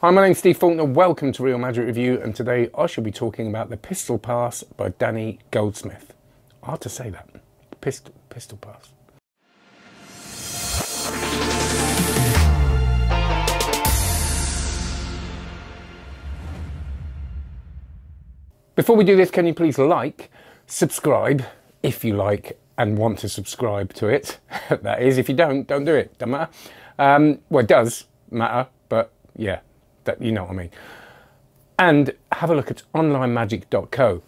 Hi, my name's Steve Faulkner, welcome to Real Magic Review, and today I shall be talking about The Pistol Pass by Danny Goldsmith. Hard to say that. Pistol Pass. Before we do this, can you please like, subscribe, if you like and want to subscribe to it. That is, if you don't do it. Doesn't matter. Well, it does matter, but yeah. You know what I mean. And have a look at onlinemagic.co.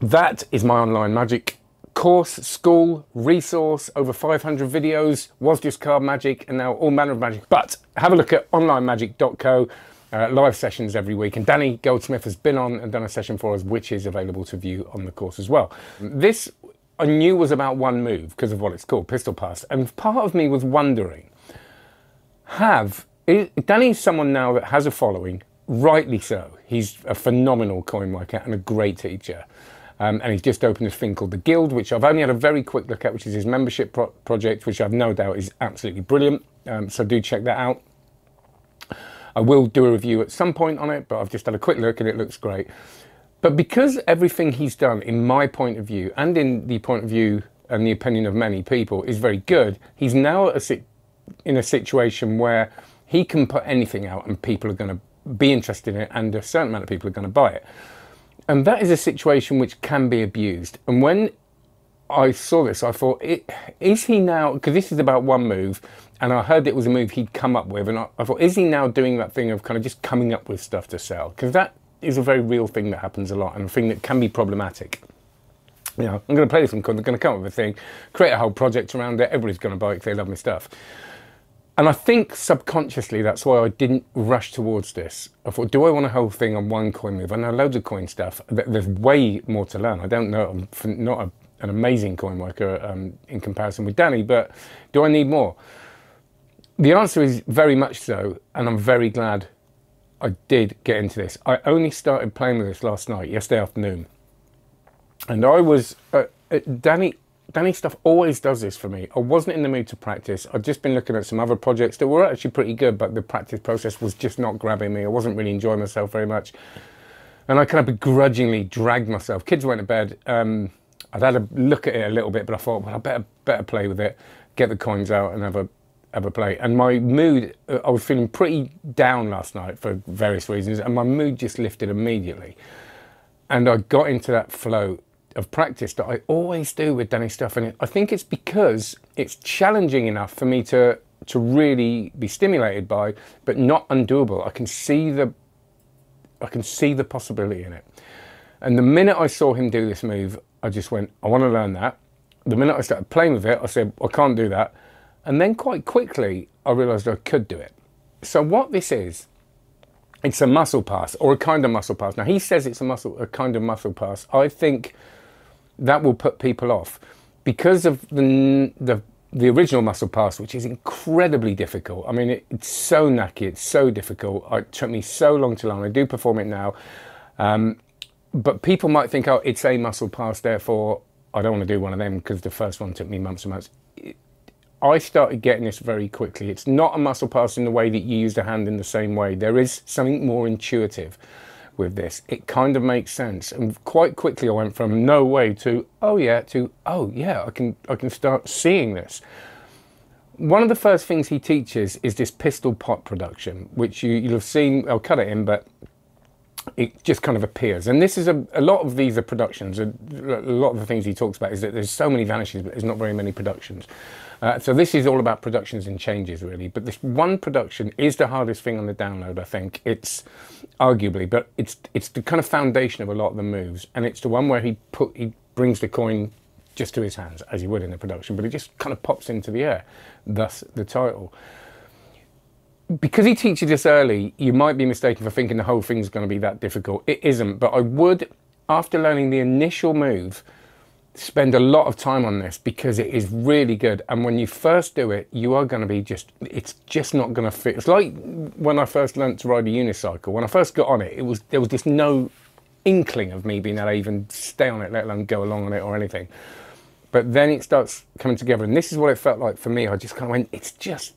That is my online magic course, school, resource, over 500 videos, was just card magic and now all manner of magic. But have a look at onlinemagic.co, live sessions every week. And Danny Goldsmith has been on and done a session for us, which is available to view on the course as well. This I knew was about one move because of what it's called, Pistol Pass. And part of me was wondering, Danny's someone now that has a following, rightly so. He's a phenomenal coin maker and a great teacher. And he's just opened this thing called The Guild, which I've only had a very quick look at, which is his membership project, which I've no doubt is absolutely brilliant. So do check that out. I will do a review at some point on it, but I've just had a quick look and it looks great. But because everything he's done, in my point of view, and in the point of view and the opinion of many people, is very good, he's now in a situation where he can put anything out and people are going to be interested in it and a certain amount of people are going to buy it. And that is a situation which can be abused. And when I saw this, I thought, is he now, because this is about one move, and I heard it was a move he'd come up with, and I thought, is he now doing that thing of kind of just coming up with stuff to sell? Because that is a very real thing that happens a lot and a thing that can be problematic. You know, I'm going to play this one, I'm going to come up with a thing, create a whole project around it, everybody's going to buy it because they love my stuff. And I think subconsciously that's why I didn't rush towards this. I thought, do I want a whole thing on one coin move? I know loads of coin stuff. There's way more to learn. I don't know. I'm not an amazing coin worker in comparison with Danny, but do I need more? The answer is very much so, and I'm very glad I did get into this. I only started playing with this last night, yesterday afternoon. And I was... Danny stuff always does this for me. I wasn't in the mood to practice. I'd just been looking at some other projects that were actually pretty good, but the practice process was just not grabbing me. I wasn't really enjoying myself very much. And I kind of begrudgingly dragged myself. Kids went to bed. I'd had a look at it a little bit, but I thought, well, I better play with it, get the coins out and have a play. And my mood, I was feeling pretty down last night for various reasons, and my mood just lifted immediately. And I got into that flow of practice that I always do with Danny stuff, and I think it's because it's challenging enough for me to really be stimulated by, but not undoable. I can see the possibility in it. And the minute I saw him do this move, I just went, I want to learn that. The minute I started playing with it, I said, I can't do that. And then quite quickly I realized I could do it. So what this is, it's a muscle pass, or a kind of muscle pass. Now he says it's a kind of muscle pass. I think that will put people off because of the original muscle pass, which is incredibly difficult. I mean, it's so knacky, it's so difficult. It took me so long to learn. I do perform it now, but people might think, oh, it's a muscle pass, therefore I don't want to do one of them because the first one took me months and months. I started getting this very quickly. It's not a muscle pass in the way that you use the hand in the same way. There is something more intuitive with this. It kind of makes sense. And quite quickly I went from no way to, oh yeah, to, oh yeah, I can start seeing this. One of the first things he teaches is this pistol pot production, which you'll have seen. I'll cut it in, but it just kind of appears. And this is a lot of these are productions. A lot of the things he talks about is that there's so many vanishes, but there's not very many productions. So this is all about productions and changes, really. But this one production is the hardest thing on the download, I think. It's arguably, but it's the kind of foundation of a lot of the moves. And it's the one where he brings the coin just to his hands, as he would in the production, but it just kind of pops into the air, thus the title. Because he teaches this early, you might be mistaken for thinking the whole thing's going to be that difficult. It isn't, but I would, after learning the initial move, spend a lot of time on this because it is really good. And when you first do it, you are going to be just, it's just not going to fit. It's like when I first learned to ride a unicycle. When I first got on it, there was just no inkling of me being able to even stay on it, let alone go along on it or anything. But then it starts coming together, and this is what it felt like for me. I just kind of went, it's just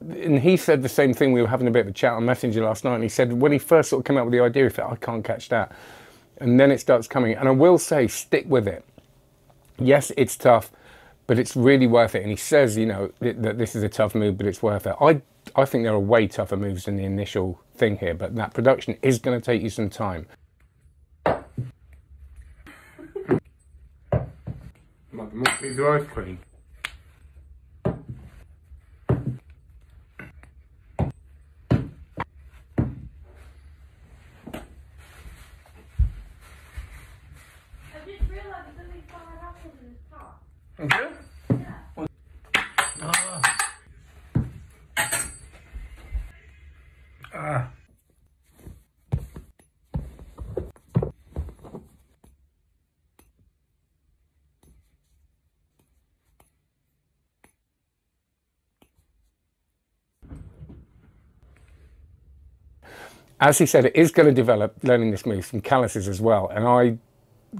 And he said the same thing. We were having a bit of a chat on Messenger last night, and he said when he first sort of came up with the idea, he thought, I can't catch that. And then it starts coming. And I will say, stick with it. Yes, it's tough, but it's really worth it. And he says, you know, that this is a tough move, but it's worth it. I think there are way tougher moves than the initial thing here, but that production is going to take you some time. Might be more pizza ice cream. As he said, it is going to develop, learning this move, some calluses as well. And I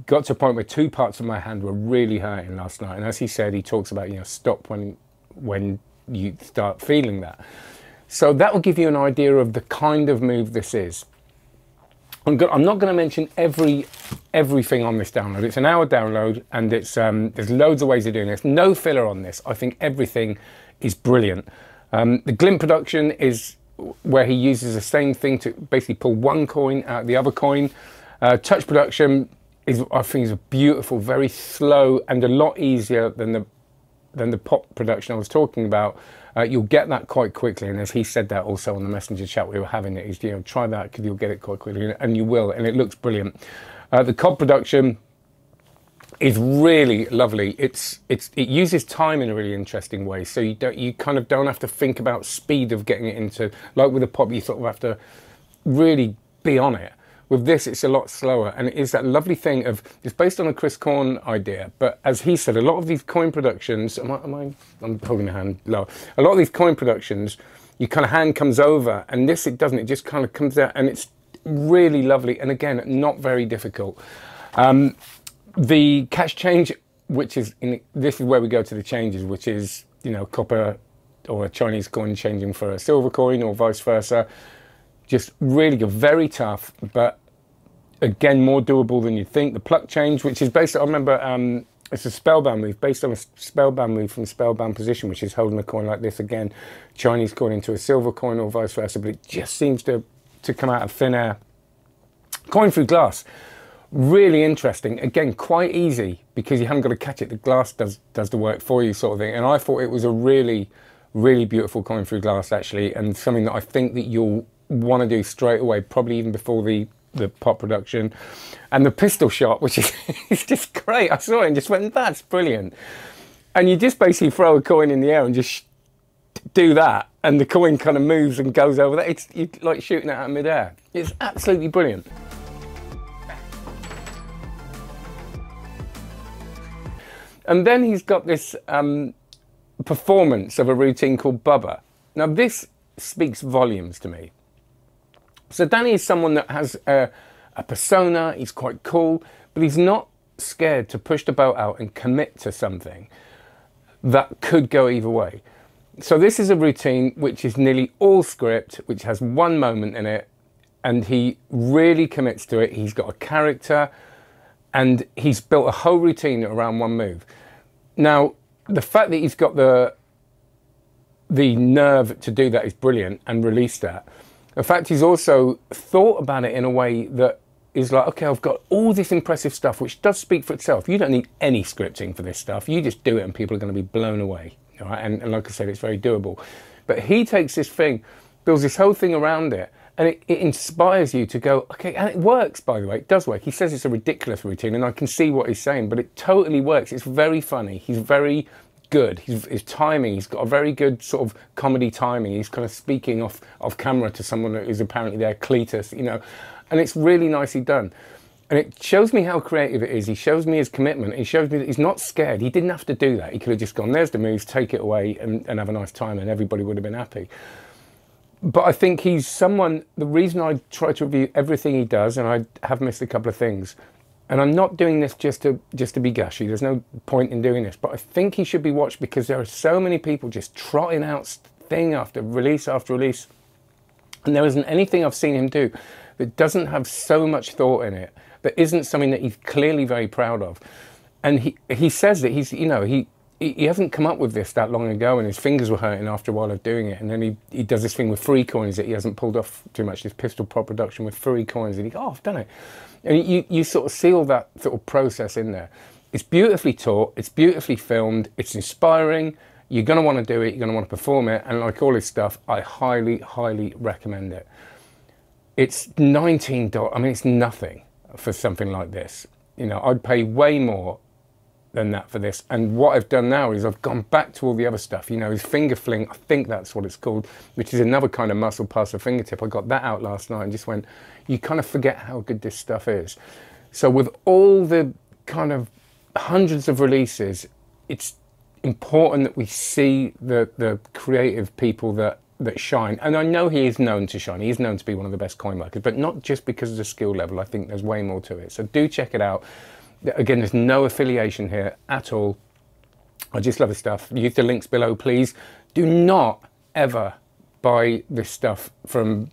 got to a point where two parts of my hand were really hurting last night. And as he said, he talks about, you know, stop when you start feeling that. So that will give you an idea of the kind of move this is. I'm not going to mention everything on this download. It's an hour download, and it's there's loads of ways of doing this. No filler on this. I think everything is brilliant. The Glint production is where he uses the same thing to basically pull one coin out of the other coin. Touch production is, I think, is beautiful, very slow, and a lot easier than the pop production I was talking about. You'll get that quite quickly, and as he said that also on the Messenger chat we were having, it is, you know, try that because you'll get it quite quickly, and you will, and it looks brilliant. The COD production is really lovely. It uses time in a really interesting way, so you kind of don't have to think about speed of getting it into, like with a pop you sort of have to really be on it. With this it's a lot slower, and it is that lovely thing of, it's based on a Chris Korn idea, but as he said, a lot of these coin productions, I'm pulling my hand lower, a lot of these coin productions your kind of hand comes over, and this it doesn't, it just kind of comes out, and it's really lovely, and again not very difficult. The cash change, which is, this is where we go to the changes, which is, you know, copper or a Chinese coin changing for a silver coin or vice versa. Just really good, very tough, but again, more doable than you'd think. The pluck change, which is based, I remember, it's a Spellbound move, based on a Spellbound move from Spellbound position, which is holding a coin like this, again, Chinese coin into a silver coin or vice versa, but it just seems to come out of thin air. Coin through glass. Really interesting, again quite easy because you haven't got to catch it, the glass does the work for you sort of thing, and I thought it was a really beautiful coin through glass actually, and something that I think that you'll want to do straight away, probably even before the pop production. And the pistol shot, which is it's just great. I saw it and just went, that's brilliant, and you just basically throw a coin in the air and just do that, and the coin kind of moves and goes over there. It's like shooting it out of midair. It's absolutely brilliant. And then he's got this performance of a routine called Bubba. Now this speaks volumes to me. So Danny is someone that has a persona, he's quite cool, but he's not scared to push the boat out and commit to something that could go either way. So this is a routine which is nearly all script, which has one moment in it, and he really commits to it. He's got a character, and he's built a whole routine around one move. Now, the fact that he's got the nerve to do that is brilliant and release that. In fact, he's also thought about it in a way that is like, okay, I've got all this impressive stuff, which does speak for itself. You don't need any scripting for this stuff. You just do it and people are going to be blown away. All right? And like I said, it's very doable. But he takes this thing, builds this whole thing around it, and it inspires you to go, okay, and it works, by the way, it does work. He says it's a ridiculous routine, and I can see what he's saying, but it totally works. It's very funny. He's very good. His timing, he's got a very good sort of comedy timing. He's kind of speaking off camera to someone who's apparently there, Cletus, you know, and it's really nicely done. And it shows me how creative it is. He shows me his commitment. He shows me that he's not scared. He didn't have to do that. He could have just gone, there's the moves, take it away and have a nice time, and everybody would have been happy. But I think he's someone, the reason I try to review everything he does, and I have missed a couple of things, and I'm not doing this just to be gushy, there's no point in doing this, but I think he should be watched because there are so many people just trotting out thing after release after release, and there isn't anything I've seen him do that doesn't have so much thought in it, that isn't something that he's clearly very proud of. And he says that he's, you know, he hasn't come up with this that long ago, and his fingers were hurting after a while of doing it. And then he does this thing with free coins that he hasn't pulled off too much, this pistol prop production with free coins, and he goes, oh, I've done it. And you sort of see all that sort of process in there. It's beautifully taught, it's beautifully filmed, it's inspiring. You're going to want to do it, you're going to want to perform it, and like all his stuff, I highly, highly recommend it. It's $19, I mean, it's nothing for something like this. You know, I'd pay way more than that for this. And what I've done now is I've gone back to all the other stuff. You know, his finger fling, I think that's what it's called, which is another kind of muscle past the fingertip. I got that out last night and just went, you kind of forget how good this stuff is. So with all the kind of hundreds of releases, it's important that we see the creative people that shine. And I know he is known to shine. He is known to be one of the best coin workers, but not just because of the skill level. I think there's way more to it. So do check it out. Again, there's no affiliation here at all. I just love his stuff. Use the links below, please. Do not ever buy this stuff from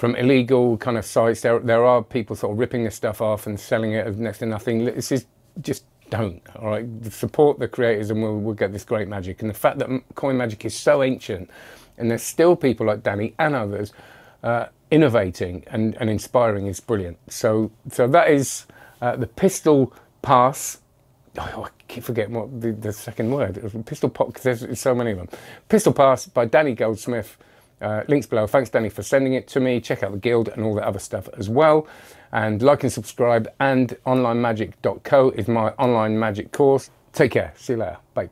illegal kind of sites. There are people sort of ripping this stuff off and selling it as next to nothing. This is just... don't, all right? Support the creators and we'll get this great magic. And the fact that coin magic is so ancient and there's still people like Danny and others innovating and inspiring is brilliant. So that is the Pistol Pass. Oh, I keep forgetting what the second word. Pistol Pop, because there's so many of them. Pistol Pass by Danny Goldsmith. Links below. Thanks, Danny, for sending it to me. Check out the Guild and all the other stuff as well. And like and subscribe. And onlinemagic.co is my online magic course. Take care. See you later. Bye.